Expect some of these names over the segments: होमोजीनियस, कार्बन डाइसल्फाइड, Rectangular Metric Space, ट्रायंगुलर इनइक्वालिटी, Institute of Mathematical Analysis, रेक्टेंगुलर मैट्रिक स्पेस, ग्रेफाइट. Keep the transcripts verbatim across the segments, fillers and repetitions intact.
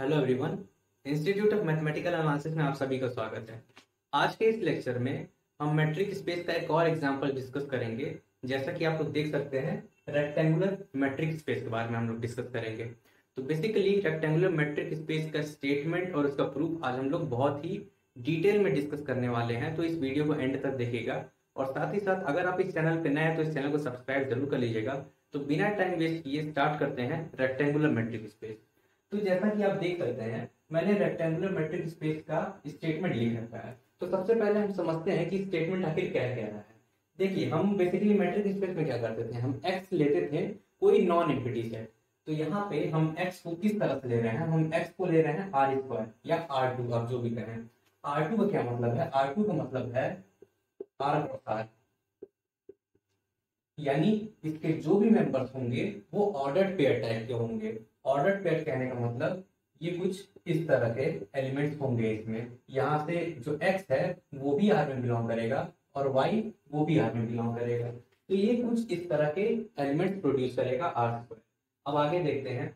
Hello everyone, institute of mathematical analysis में आप सभी का स्वागत है। आज के इस लेक्चर में हम मैट्रिक स्पेस का एक और एग्जांपल डिस्कस करेंगे। जैसा कि आप लोग देख सकते हैं, रेक्टेंगुलर मैट्रिक स्पेस के बारे में हम लोग डिस्कस करेंगे। तो बेसिकली रेक्टेंगुलर मैट्रिक स्पेस का स्टेटमेंट और उसका प्रूफ आज हम लोग बहुत ही डिटेल में डिस्कस करने वाले हैं, तो इस वीडियो को एंड तक देखिएगा। और साथ ही साथ अगर आप इस चैनल पर नए हैं तो इस चैनल को सब्सक्राइब जरूर कर लीजिएगा। तो बिना टाइम वेस्ट किए स्टार्ट करते हैं रेक्टेंगुलर मैट्रिक स्पेस। तो जैसा कि आप देख सकते हैं, मैंने रेक्टेंगुलर मैट्रिक स्पेस का स्टेटमेंट लिख रखा है। तो सबसे पहले हम समझते हैं कि स्टेटमेंट आखिर क्या कह रहा है। देखिए, हम बेसिकली मैट्रिक स्पेस में क्या करते थे, हम x लेते थे कोई नॉन एम्प्टी सेट। तो यहाँ पे हम x को किस तरह से ले रहे हैं, हम x को ले रहे हैं आर स्क्वायर या आर टू, आप जो भी कहें। आर टू का क्या मतलब है, आर टू का मतलब है आर क्रॉस आर, यानी इसके जो भी मेंबर्स होंगे वो ऑर्डर्ड पेयर टाइप के होंगे। ऑर्डर पेयर कहने का मतलब ये कुछ इस तरह के एलिमेंट्स होंगे इसमें। यहाँ से जो x है वो भी R में बिलोंग करेगा और y वो भी R में बिलोंग करेगा। तो ये कुछ इस तरह के एलिमेंट्स प्रोड्यूस करेगा R स्क्वायर। अब आगे देखते हैं,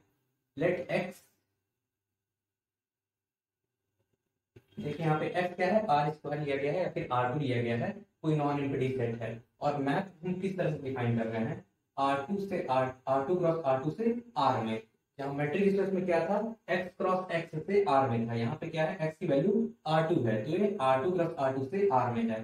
लेट x, देखिए यहाँ पे x क्या है, R स्क्वायर लिया गया है या फिर R टू लिया गया है, कोई नॉन एम्प्टी सेट है। और मैप हम किस तरह से डिफाइन कर रहे हैं, आर टू से R R two cross R two से R में। यहाँ मैट्रिक स्पेस में क्या था, x क्रॉस x से R में था। यहाँ पे क्या है, x की वैल्यू R टू है, तो ये R two cross R two से R में है।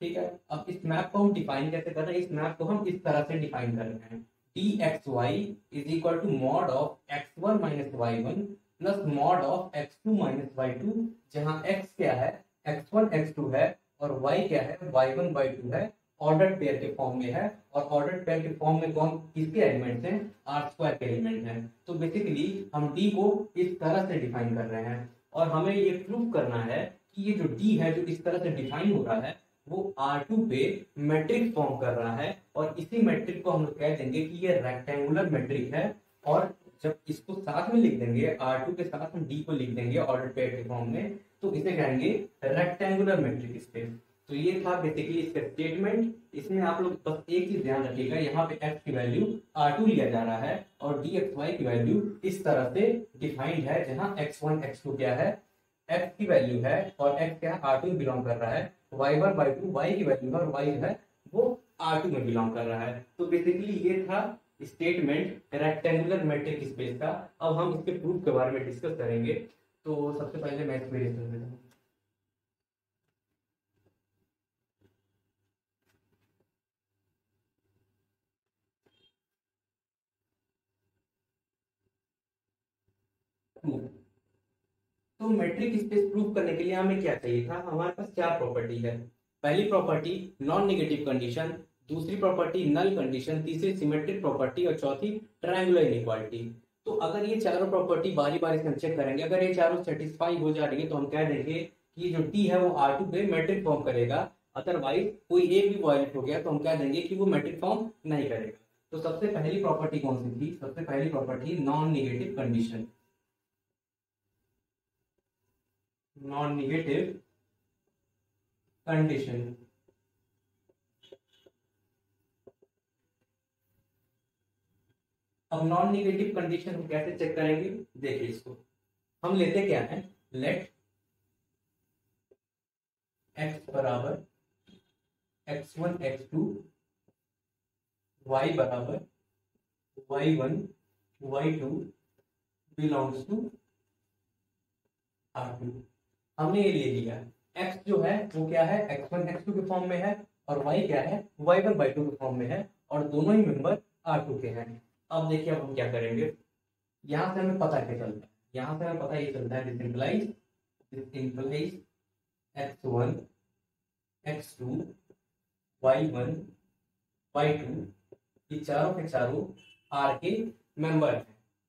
ठीक है, अब इस मैप को हम डिफाइन कैसे कर रहे हैं, इस मैप को हम इस तरह से डिफाइन कर रहे हैं, dxy is equal to mod of x one minus y one plus mod of x two minus y two, जहाँ x क्या है, एक्स वन एक्स टू है और y क्या है, वाई वन वाई टू है। ऑर्डर्ड पेयर के form में है, और ऑर्डर्ड पेयर के फॉर्म में कौन, किसके एलिमेंट्स हैं, आर स्क्वायर के एलिमेंट हैं। तो बेसिकली हम d को इस तरह से डिफाइन कर रहे हैं, और हमें ये प्रूव करना है कि ये जो d है जो इस तरह से डिफाइन हो रहा है वो आर टू पे मैट्रिक्स फॉर्म कर रहा है। और इसी मैट्रिक्स को हम लोग कह देंगे कि ये रेक्टेंगुलर मैट्रिक्स है। और जब इसको साथ में लिख देंगे, आर टू के साथ हम d को लिख देंगे ऑर्डर्ड पेयर के फॉर्म में, तो इसे कहेंगे रेक्टेंगुलर मैट्रिक्स स्पेस। तो ये था बेसिकली इसका स्टेटमेंट। इसमें आप लोग बस एक चीज ध्यान रखिएगा, यहाँ पे x की वैल्यू आर टू लिया जा रहा है और dxy की वैल्यू इस तरह से डिफाइंड है, जहाँ एक्स वन एक्स टू क्या है, x की वैल्यू है और x क्या आर टू में बिलोंग कर रहा है, y one y two y की वैल्यू है और y है वो आर टू में बिलोंग कर रहा है। तो बेसिकली ये था स्टेटमेंट रेक्टेंगुलर मैट्रिक्स स्पेस का। अब हम इसके प्रूफ के बारे में डिस्कस करेंगे। तो सबसे पहले मैं इसमें तो मैट्रिक स्पेस प्रूफ करने के लिए हमें क्या चाहिए था, हमारे पास चार प्रॉपर्टी है। पहली प्रॉपर्टी नॉन नेगेटिव कंडीशन, दूसरी प्रॉपर्टी नल कंडीशन, तीसरी सिमेट्रिक प्रॉपर्टी और चौथी ट्रायंगुलर इनइक्वालिटी। तो अगर ये चारों प्रॉपर्टी बारी बारी से हम चेक करेंगे, अगर ये चारों सेटिस्फाई हो जा रही है तो हम कह देंगे कि जो टी है वो आर टू पे मैट्रिक फॉर्म करेगा। अदरवाइज कोई एक भी वॉयलेट हो गया तो हम कह देंगे कि वो मैट्रिक फॉर्म नहीं करेगा। तो सबसे पहली प्रॉपर्टी कौन सी थी, सबसे पहली property non negative condition, non negative condition. अब नॉन नेगेटिव कंडीशन हम कैसे चेक करेंगे, देखिए इसको हम लेते क्या है, लेट x बराबर x one x two, y बराबर y one y two belongs to R two. हमने ये ले लिया, x जो है वो क्या है, एक्स वन एक्स टू के फॉर्म में है और y क्या है, वाई वन वाई टू के फॉर्म में है, और दोनों ही मेंबर आर टू के हैं। अब देखिए अब हम क्या करेंगे, यहाँ से हमें पता क्या चलता है, यहाँ से हमें पता ये चलता है, this implies this implies x one x two y one y two ये चारों के चारों r के मेंबर हैं।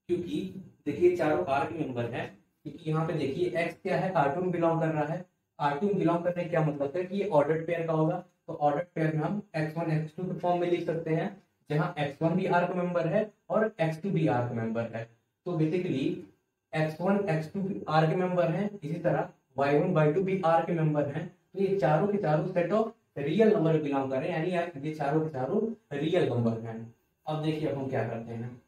क्योंकि देखिए चारों r के मेंबर हैं, क्योंकि यहाँ पे देखिए x क्या है, आर टू में बिलोंग कर रहा है। आर टू में बिलोंग करने का क्या मतलब है कि ये ऑर्डर्ड पेयर का होगा, तो ऑर्डर्ड पेयर में हम एक्स वन एक्स टू के फॉर्म में लिख सकते हैं, जहाँ एक्स वन भी r का मेंबर है और एक्स टू भी r का मेंबर है। तो basically x one x two भी r के मेंबर हैं, इसी तरह वाई वन वाई टू भी r के मेंबर हैं। तो ये चारों के चारों set of real number belong कर रहे हैं, यानी ये चारों के चारों रियल नंबर हैं। अब देखिए अब हम क्या करते हैं,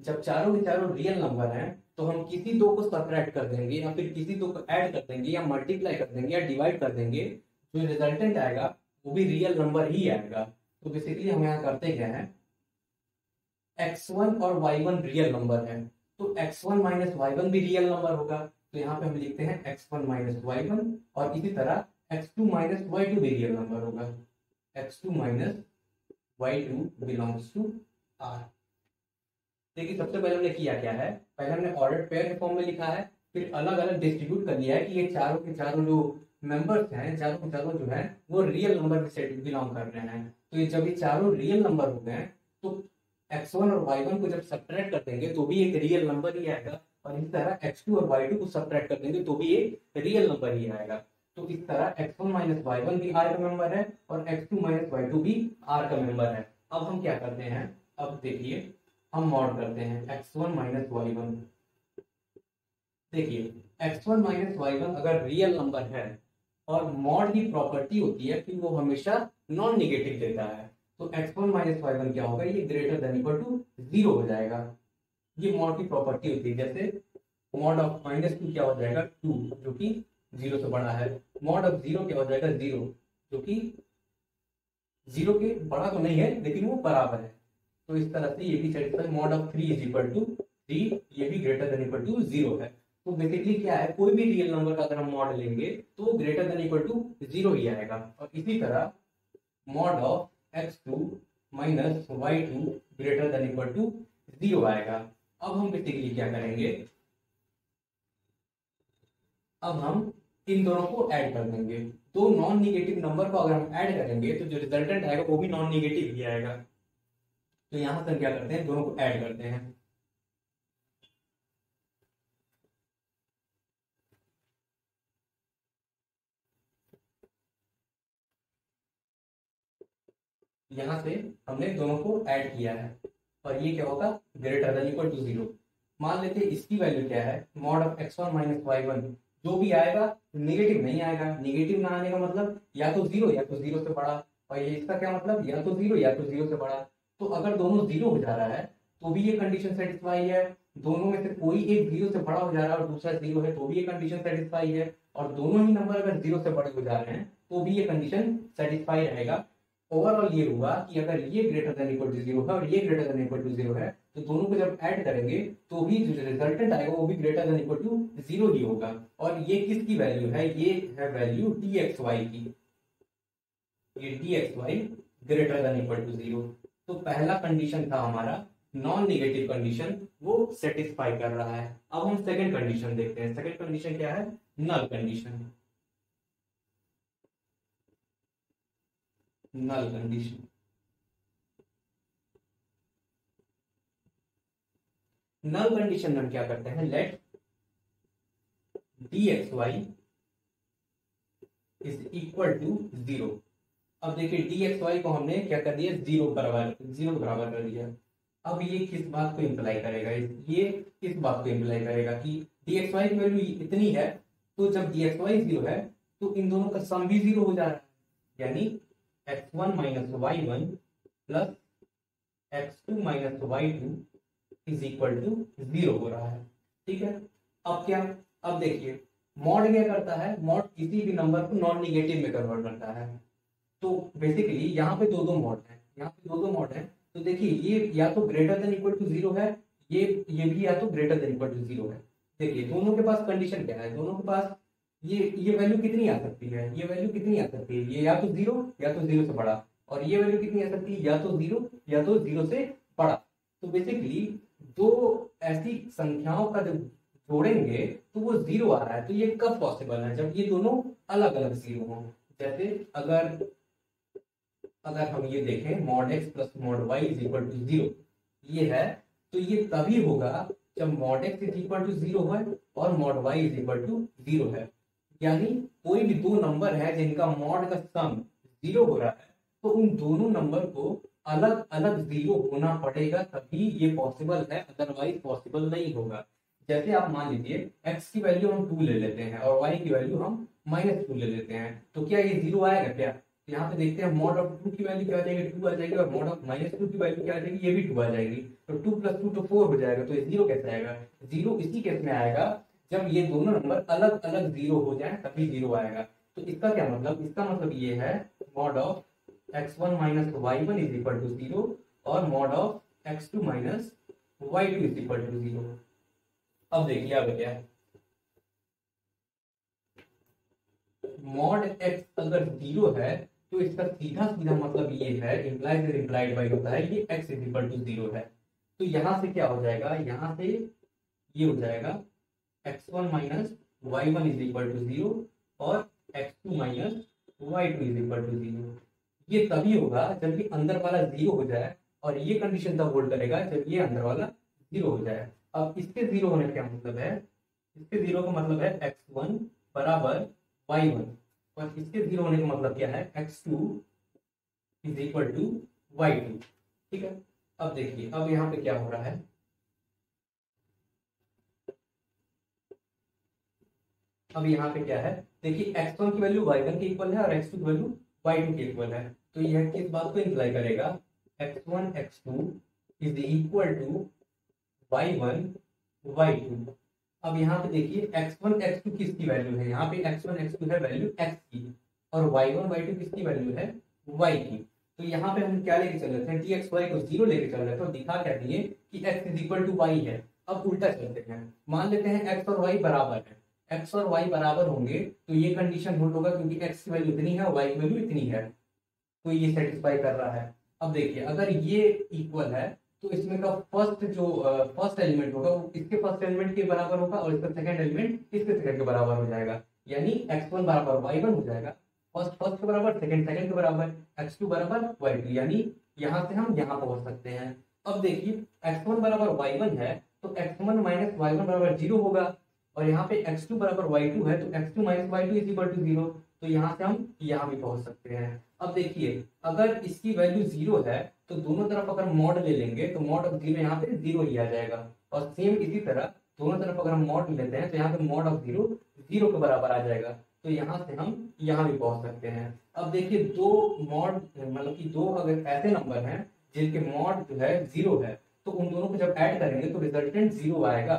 जब चारों के चारों रियल नंबर हैं तो हम किसी दो को सबट्रैक्ट कर देंगे या फिर किसी दो को ऐड कर देंगे या मल्टीप्लाई कर देंगे या डिवाइड कर देंगे, जो रिजल्टेंट आएगा वो भी रियल नंबर ही आएगा। तो बेसिकली हम यहाँ करते क्या है, एक्स वन और वाई वन रियल नंबर है तो x one minus y one भी रियल नंबर होगा, तो यहाँ पे हम लिखते हैं x one minus y one, और इसी तरह x two minus y two भी रियल नंबर होगा, x two minus y two belongs to R. देखिए सबसे पहले हमने किया क्या है, पहले हमने ऑर्डर्ड पेयर के फॉर्म में लिखा है, फिर अलग अलग डिस्ट्रीब्यूट कर लिया है कि ये चारों के चारों जो मेंबर्स हैं, चारों के चारों जो हैं वो रियल नंबर से बिलोंग कर रहे हैं। तो ये जब ये चारों रियल नंबर हो गए तो एक्स वन और वाई वन को जब सबट्रैक्ट कर देंगे तो भी एक रियल नंबर ही आएगा, और इसी तरह एक्स टू और वाई टू को सबट्रैक्ट कर देंगे तो भी एक रियल नंबर ही आएगा। तो इस तरह x one minus y one भी आर का मेंबर है और x two minus y two भी आर का मेंबर है। अब हम क्या करते हैं, अब देखिए हम मॉड करते हैं x one minus y one. देखिए x one minus y one अगर रियल नंबर है, और मॉड की प्रॉपर्टी होती है कि वो हमेशा नॉन निगेटिव देता है, तो x one minus y one क्या होगा, ये greater than equal to zero हो जाएगा। ये मॉड की प्रॉपर्टी होती है, जैसे मॉड ऑफ माइनस टू क्या हो जाएगा टू जो कि जीरो से बड़ा है, मॉड ऑफ जीरो क्या हो जाएगा जीरो जो कि जीरो के बड़ा तो नहीं है लेकिन वो बराबर है। तो इस तरह से ये भी satisfy, mod of three is equal to three, ये भी greater than equal to zero है। तो बेसिकली क्या है, कोई भी रियल नंबर का अगर हम मॉड लेंगे तो वो greater than equal to zero ही आएगा। और इसी तरह mod of x two minus y two greater than equal to zero आएगा। अब हम बेसिकली क्या करेंगे, अब हम इन दोनों को ऐड कर देंगे, दो नॉन निगेटिव नंबर को अगर हम ऐड करेंगे तो जो रिजल्टेंट आएगा वो भी नॉन निगेटिव ही आएगा। तो यहाँ से क्या करते हैं, दोनों को ऐड करते हैं। यहाँ से हमने दोनों को ऐड किया है और ये क्या होगा, greater than equal to zero. मान लेते हैं इसकी वैल्यू क्या है, mod of x one minus y one जो भी आएगा नेगेटिव नहीं आएगा। नेगेटिव ना आने का मतलब या तो जीरो या तो जीरो से बड़ा, और ये इसका क्या मतलब, या तो जीरो या तो जीरो से बड़ा। तो अगर दोनों जीरो हो जा रहा है तो भी ये कंडीशन सेटिस्फाई है, दोनों में से कोई एक जीरो से बड़ा हो जा रहा है और दूसरा जीरो है तो भी ये कंडीशन सेटिस्फाई है, और दोनों ही नंबर अगर जीरो से बड़े हो जा रहे हैं तो भी ये कंडीशन सेटिस्फाई रहेगा। ओवरऑल ये हुआ कि अगर ये greater than equal to zero है और ये greater than equal to zero है तो दोनों को जब ऐड करेंगे तो भी जो रिजल्टेंट आएगा वो भी greater than equal to zero ही होगा। और ये किसकी वैल्यू है, ये है वैल्यू टी एक्स वाई की, ये T x y greater than equal to zero. तो पहला कंडीशन था हमारा नॉन निगेटिव कंडीशन, वो सेटिस्फाई कर रहा है। अब हम सेकेंड कंडीशन देखते हैं, सेकेंड कंडीशन क्या है, null condition. Null condition null condition हम क्या करते हैं, let D x y is equal to zero. अब देखिए डी एक्स वाई को हमने क्या कर दिया, जीरो बराबर जीरो बराबर कर दिया। अब ये किस बात को इंप्लाई करेगा, ये किस बात को इंप्लाई करेगा कि डी एक्स वाई की वैल्यू इतनी है, तो जब डी एक्स वाई जीरो है तो इन दोनों का सम भी जीरो हो जा रहा है, यानी x one minus y one plus x two minus y two is equal to zero हो रहा है। ठीक है, अब क्या, अब देखिए मॉड क्या करता है, मॉड किसी भी नंबर को नॉन निगेटिव में कन्वर्ट करता है। तो बेसिकली यहाँ पे दो दो मॉड है, यहाँ पे दो दो मॉड है। तो देखिए ये या तो greater than equal to zero है, ये ये भी या तो greater than equal to zero है। देखिए दोनों के पास कंडीशन क्या है, दोनों के पास ये ये वैल्यू कितनी आ सकती है, ये वैल्यू कितनी आ सकती है, ये या तो जीरो या तो जीरो से बड़ा, और ये वैल्यू कितनी आ सकती है, या तो जीरो या तो जीरो से बड़ा। तो बेसिकली दो ऐसी संख्याओं का जब जोड़ेंगे तो वो जीरो आ रहा है। तो ये कब पॉसिबल है, जब ये दोनों अलग अलग जीरो हों। जैसे अगर अगर हम ये देखें, mod x plus mod y is equal to zero ये है, तो ये तभी होगा जब mod x is equal to zero है और mod y is equal to zero है। यानी कोई भी दो नंबर है जिनका मॉड का सम जीरो हो रहा है, तो उन दोनों नंबर को अलग अलग जीरो होना पड़ेगा तभी ये पॉसिबल है, अदरवाइज पॉसिबल नहीं होगा। जैसे आप मान लीजिए x की वैल्यू हम टू ले लेते हैं और y की वैल्यू हम माइनस टू ले लेते हैं, तो क्या ये जीरो आएगा क्या? यहाँ पे देखते हैं मॉड ऑफ टू की वैल्यू क्या आ जाएगी, टू आ जाएगी, और मॉड ऑफ माइनस टू की वैल्यू क्या आ जाएगी, ये भी टू आ जाएगी। तो टू प्लस टू तो फोर हो जाएगा। तो ये जीरो कैसे आएगा? जीरो इसी केस में आएगा जब ये दोनों नंबर अलग अलग जीरो हो जाए, तभी जीरो आएगा। तो इसका क्या मतलब? इसका मतलब ये है mod of x one minus y one is equal to zero और mod of x two minus y two is equal to zero. अब देखिए अब क्या है, मॉड एक्स अगर जीरो है तो इसका सीधा सीधा मतलब ये है, इम्प्लाइड इम्प्लाइड बाय होता है कि x is equal to zero है। तो यहाँ से क्या हो जाएगा, यहाँ से ये हो जाएगा x one minus y one is equal to zero और x two minus y two is equal to zero. ये तभी होगा जब ये अंदर वाला जीरो हो जाए, और ये कंडीशन तब होल्ड करेगा जब ये अंदर वाला जीरो हो जाए। अब इसके जीरो होने का क्या मतलब है? इसके जीरो का मतलब है एक्स वन बराबर वाई वन, और इसके जीरो होने का मतलब क्या है? X two is equal to y two. ठीक है, अब देखिए अब यहाँ पे क्या हो रहा है, अब यहाँ पे क्या है, देखिए एक्स वन की वैल्यू वाई वन के इक्वल है और एक्स टू की वैल्यू वाई टू के इक्वल है। तो यह किस बात को इंप्लाई करेगा? X one x two is equal to y one y two. अब यहाँ पे देखिए एक्स वन एक्स टू किसकी वैल्यू है, यहाँ पे एक्स वन एक्स टू है वैल्यू x की, और y वन y टू किसकी वैल्यू है, y की। तो यहाँ पे हम क्या लेके चल रहे थे, dxy को जीरो लेके चल रहे थे, और दिखा क्या दिए कि x is equal to y है। अब उल्टा चलते हैं, मान लेते हैं x और y बराबर है, x और y बराबर होंगे तो ये कंडीशन होल्ड होगा क्योंकि x की वैल्यू इतनी है, y की वैल्यू इतनी है, तो ये सेटिस्फाई कर रहा है। अब देखिए अगर ये इक्वल है तो इसमें का फर्स्ट जो फर्स्ट एलिमेंट होगा वो इसके फर्स्ट एलिमेंट के बराबर होगा, और इसका सेकंड एलिमेंट इसके सेकंड के बराबर हो जाएगा, यानी एक्स वन बराबर वाई वन हो जाएगा, फर्स्ट फर्स्ट के बराबर, सेकंड सेकंड के बराबर, एक्स टू बराबर वाई टू, यानी यहाँ से हम यहाँ पहुंच सकते हैं। अब देखिए एक्स वन बराबर वाई वन है तो x one minus y one बराबर जीरो होगा, और यहाँ पे एक्स टू बराबर वाई टू है तो x two minus y two is equal to zero. तो यहाँ से हम यहाँ भी पहुंच सकते हैं। अब देखिए अगर इसकी वैल्यू जीरो है तो दोनों तरफ अगर मॉड ले लेंगे तो मॉड ऑफ जीरो यहाँ पे जीरो ही आ जाएगा, और सेम इसी तरह दोनों तरफ अगर हम मॉड लेते हैं तो यहाँ पे मॉड ऑफ जीरो जीरो के बराबर आ जाएगा। तो यहाँ से हम यहाँ भी पहुंच सकते हैं। अब देखिए दो मॉड मतलब कि दो अगर ऐसे नंबर हैं जिनके मॉड जो है जीरो है तो उन दोनों को जब ऐड करेंगे तो रिजल्टेंट जीरो आएगा,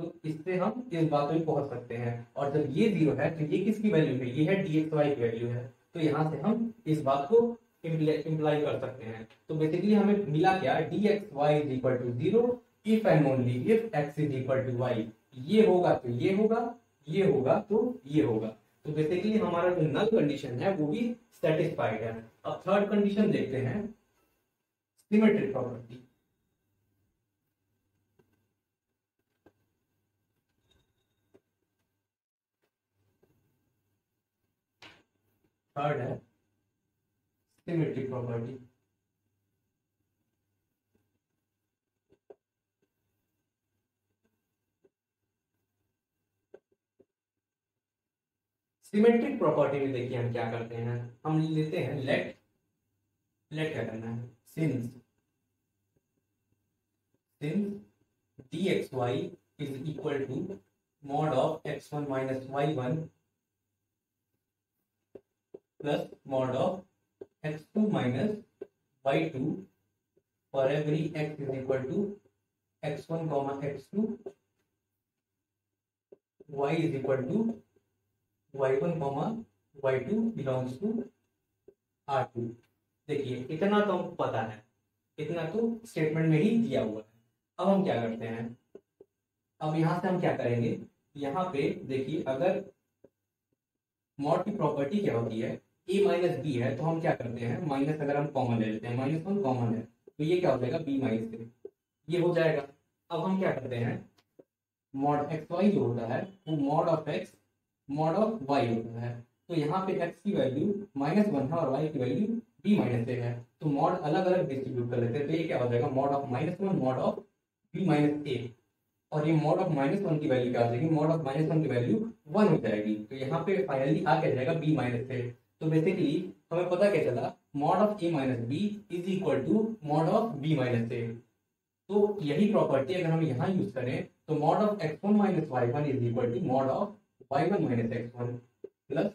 तो इससे हम इस बात पर पहुंच सकते हैं। और जब ये जीरो है तो ये किसकी वैल्यू है, ये है डी एक्स वाई की वैल्यू है, तो यहाँ से हम इस बात को इम्प्लाई कर सकते हैं। तो बेसिकली हमें मिला क्या, D x y is equal to zero if and only if x is equal to y. ये होगा तो ये होगा, ये होगा तो ये होगा। तो बेसिकली हमारा जो नल कंडीशन है वो भी सेटिस्फाइड है। अब थर्ड कंडीशन देखते हैं, सिमेट्रिक प्रॉपर्टी। थर्ड है सिमेट्रिक प्रॉपर्टी। सिमेट्रिक प्रॉपर्टी में देखिए हम क्या करते हैं, हम लेते हैं लेट लेट क्या करना है, since since D x y is equal to mod of x one minus y one plus mod of x two minus y two for every x is equal to x one comma x two, y is equal to y one comma y two belongs to R two. देखिए इतना तो हमको पता है, इतना तो statement में ही दिया हुआ है। अब हम क्या करते हैं, अब यहाँ से हम क्या करेंगे, यहाँ पे देखिए अगर मॉड की प्रॉपर्टी क्या होती है, ए माइनस बी है तो हम क्या करते हैं, माइनस अगर हम कॉमन ले लेते हैं, माइनस वन कॉमन है तो ये क्या हो जाएगा बी माइनस थ्री, ये हो जाएगा। अब हम क्या करते हैं, मॉड एक्स वाई जो होता है वो mod of x mod of y होता है, तो यहाँ पे एक्स की वैल्यू माइनस वन है और वाई की वैल्यू बी माइनस थ्री है, तो मॉड अलग अलग डिस्ट्रीब्यूट कर लेते हैं, तो ये क्या हो जाएगा mod of minus one mod of B minus A, और ये मॉड ऑफ माइनस वन की वैल्यू क्या हो जाएगी, मॉड ऑफ माइनस वन की वैल्यू वन हो जाएगी, तो यहाँ पे फाइनली आ क्या जाएगा बी माइनस थ्री। तो बेसिकली हमें पता क्या चला, mod of A minus B is equal to mod of B minus A. तो यही प्रॉपर्टी अगर हम यहाँ यूज करें तो mod of x one minus y one is equal to mod of y one minus x one plus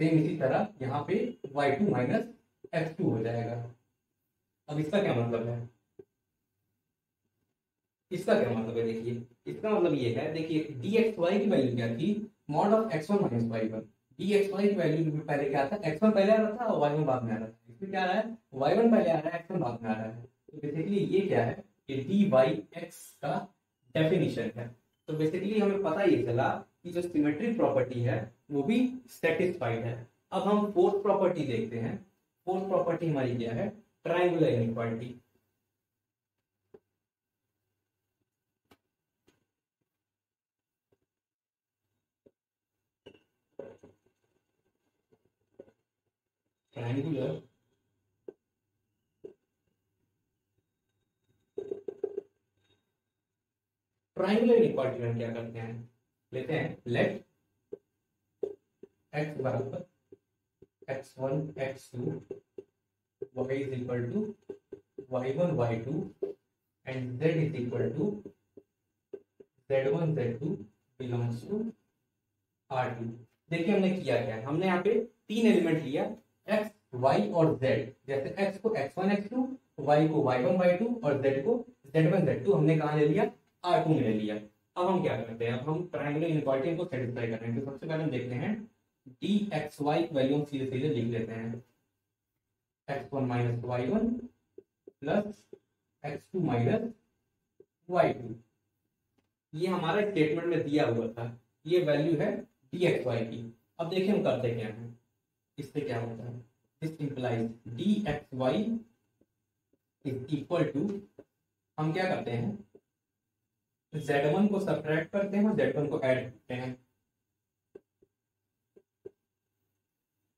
same इसी तरह यहाँ पे y two minus x two हो जाएगा। अब इसका क्या मतलब है, इसका क्या मतलब है देखिए, इसका मतलब ये है, देखिए डी एक्स वाई की वैल्यू क्या थी, mod of x one minus y one. D x y की वैल्यू पहले क्या था, एक्स वन पहले आ रहा था और वाई वन बाद में आ रहा था। इसमें क्या आ रहा है, वाई वन पहले आ रहा है, एक्स वन बाद में आ रहा है। तो बेसिकली ये क्या है, ये डी वाई एक्स का डेफिनेशन है। तो बेसिकली हमें पता ये चला कि जो सिमेट्रिक प्रॉपर्टी है वो भी सेटिस्फाइड है। अब हम फोर्थ प्रॉपर्टी देखते हैं। फोर्थ प्रॉपर्टी हमारी क्या है, ट्रायंगुलर इनइक्वालिटी। Triangular ट्रायंगुलर इनइक्वालिटी में क्या करते हैं, लेते हैं लेट x बराबर x one x two y is equal to y one y two and z is equal to z one z two belongs to R two. देखिए हमने किया क्या है, हमने यहाँ पे तीन एलिमेंट लिया x, y और z। जैसे x को x one x two, y को वाई वन वाई टू और z को जेड वन जेड टू हमने कहाँ ले लिया, आर टू में ले लिया। अब हम क्या करते हैं, अब हम ट्रायंगुलर इनइक्वालिटी को सेटिस्फाई कर रहे हैं। तो सबसे पहले हम देखते हैं डी एक्स वाई वैल्यू सीधे सीधे लिख लेते हैं, x one minus y one plus x two minus y two. ये हमारा स्टेटमेंट में दिया हुआ था, ये वैल्यू है डी एक्स वाई की। अब देखिए हम करते क्या है, इससे क्या होता है, this implies D x y is equal to, हम क्या करते हैं, जेड वन को सब्ट्रैक्ट करते हैं और जेड वन को ऐड करते हैं।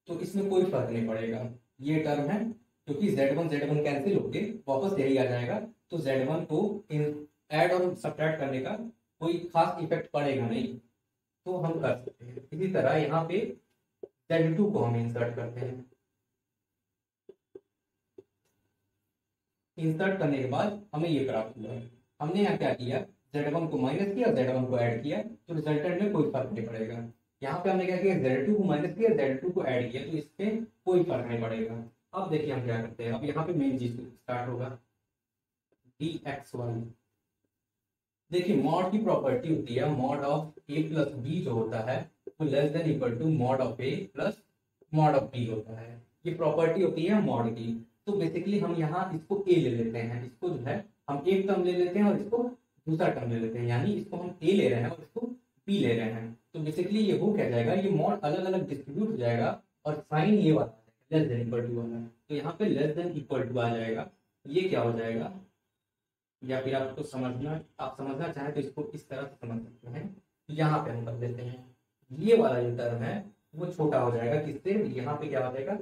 तो इसमें कोई फर्क नहीं पड़ेगा, ये टर्म है क्योंकि Z one Z one cancel होके वापस यही आ जाएगा। तो Z वन को ऐड और सब्ट्रैक्ट करने का कोई खास इफेक्ट पड़ेगा नहीं, तो हम कर सकते हैं। इसी तरह यहाँ पे Z टू को हम इंसर्ट करते हैं। इंसर्ट करने के बाद हमें ये प्राप्त हुआ, हमने यहाँ क्या किया, Z वन को माइनस किया, Z वन को ऐड किया, तो रिजल्टेंट में कोई फर्क नहीं पड़ेगा। यहाँ पे हमने क्या किया, जेड टू को माइनस किया, जेड टू को ऐड किया, तो इससे कोई फर्क नहीं पड़ेगा। अब देखिए हम क्या करते हैं, अब यहाँ पे मेन चीज स्टार्ट होगा डी एक्स वाई। देखिए मॉड की प्रॉपर्टी होती है, mod of A plus B जो होता है वो less than equal to mod of A plus mod of B होता है। ये प्रॉपर्टी होती है मॉड की। तो बेसिकली हम यहाँ इसको ए ले लेते हैं, इसको जो है हम एक टर्म ले लेते हैं और इसको दूसरा टर्म ले लेते हैं, यानी इसको हम ए ले रहे हैं और इसको बी ले रहे हैं। तो बेसिकली ये हो क्या जाएगा, ये मॉड अलग अलग डिस्ट्रीब्यूट हो जाएगा और साइन ये वाला लेस देन इक्वल टू वाला, तो यहाँ पे लेस देन इक्वल टू आ जाएगा। ये क्या हो जाएगा, या फिर आपको समझना, आप समझना चाहें तो इसको इस तरह से समझ सकते हैं। यहाँ पे हम कर देते हैं, ये वाला जो टर्म है वो छोटा हो जाएगा, किससे, यहाँ पे क्या हो जाएगा,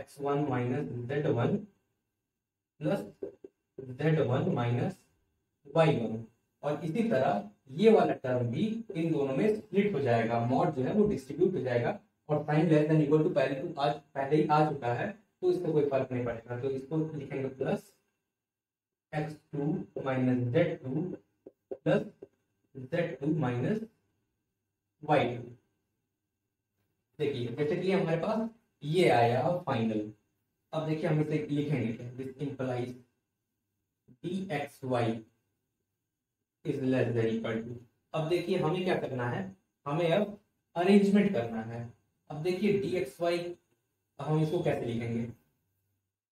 x one minus z one plus z one minus y one. और इसी तरह ये वाला टर्म भी इन दोनों में स्प्लिट हो जाएगा, मॉड जो है वो डिस्ट्रीब्यूट हो जाएगा और sign less than equal to पहले तो आज पहले ही आ चुका है, तो इसका कोई फर्क नहीं पड़ेगा। तो इसको लिखेंगे plus x two minus z two plus z two minus y two. देखिए जैसे कि हमारे पास ये आया फाइनल। अब देखिए हम इसे लिखेंगे, this implies D x y is less than equal to. अब देखिए हमें क्या करना है, हमें अब अरेंजमेंट करना है। अब देखिए डी एक्स वाई हम इसको कैसे लिखेंगे,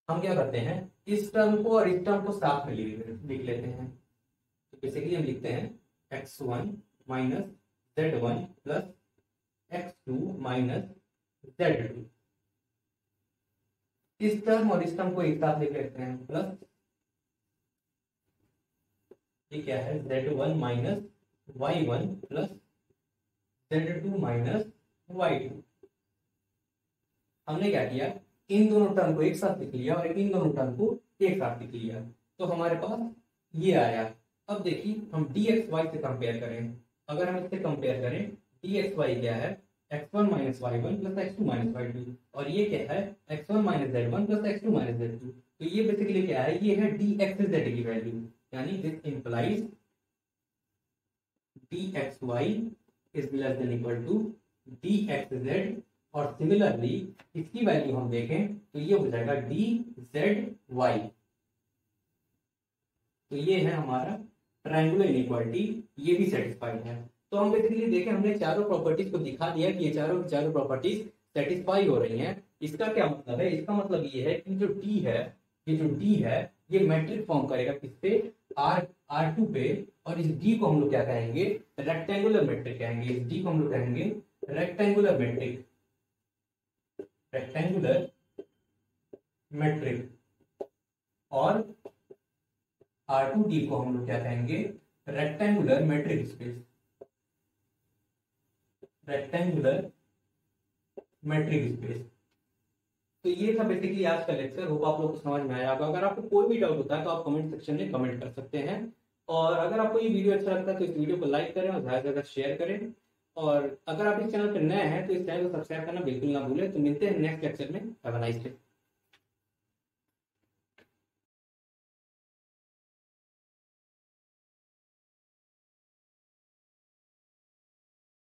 हम क्या करते हैं, इस टर्म को और इस टर्म को साथ में लिख लेते हैं। तो बेसिकली हम लिखते हैं x one minus z one plus x two minus z two. इस टर्म और इस टर्म को एक साथ लिख लेते हैं, प्लस क्या है, z one minus y one plus z two minus y two. हमने क्या किया, इन दोनों टर्म को एक साथ लिख लिया और इन दोनों टर्म को एक साथ लिख लिया, तो हमारे पास ये आया। अब देखिए हम डी एक्स वाई से कंपेयर करें, अगर हम इससे कंपेयर करें, डी एक्स वाई क्या है, x one minus y one plus x two minus y two, और ये क्या है, x one minus z one plus x two minus z two. तो ये बेसिकली क्या है, ये है डी एक्स जेड की वैल्यू, यानी this implies D x y is less than equal to d x z और सिमिलरली इसकी वैल्यू हम देखें तो ये हो जाएगा डी जेड वाई। तो ये है हमारा ट्रायंगुलर इनइक्वालिटी, ये भी सेटिस्फाइड है। तो हम बेसिकली देखें, हमने चारों प्रॉपर्टीज को दिखा दिया कि ये चारों चारों प्रॉपर्टीज सेटिस्फाई हो रही हैं। इसका क्या मतलब है? इसका मतलब ये है कि जो टी है ये जो टी है ये मैट्रिक फॉर्म करेगा किस पे? आर आर टू पे। और इस डी को हम लोग क्या कहेंगे? रेक्टेंगुलर मैट्रिक कहेंगे। इस डी को हम लोग कहेंगे रेक्टेंगुलर मैट्रिक, रेक्टेंगुलर मैट्रिक। और आर टू डी को हम लोग क्या कहेंगे? रेक्टेंगुलर मैट्रिक स्पेस, रेक्टेंगुलर मैट्रिक स्पेस। तो ये था बेसिकली आज का लेक्चर। होप आप लोग को समझ में आया होगा। अगर आपको कोई भी डाउट होता है तो आप कमेंट सेक्शन में कमेंट कर सकते हैं। और अगर आपको ये वीडियो अच्छा लगता है तो इस वीडियो को लाइक करें और ज़्यादा से ज़्यादा शेयर करें। और अगर आप इस चैनल पर नए हैं तो इस चैनल को सब्सक्राइब करना बिल्कुल ना भूलें। तो मिलते हैं नेक्स्ट लेक्चर में। Have a nice day.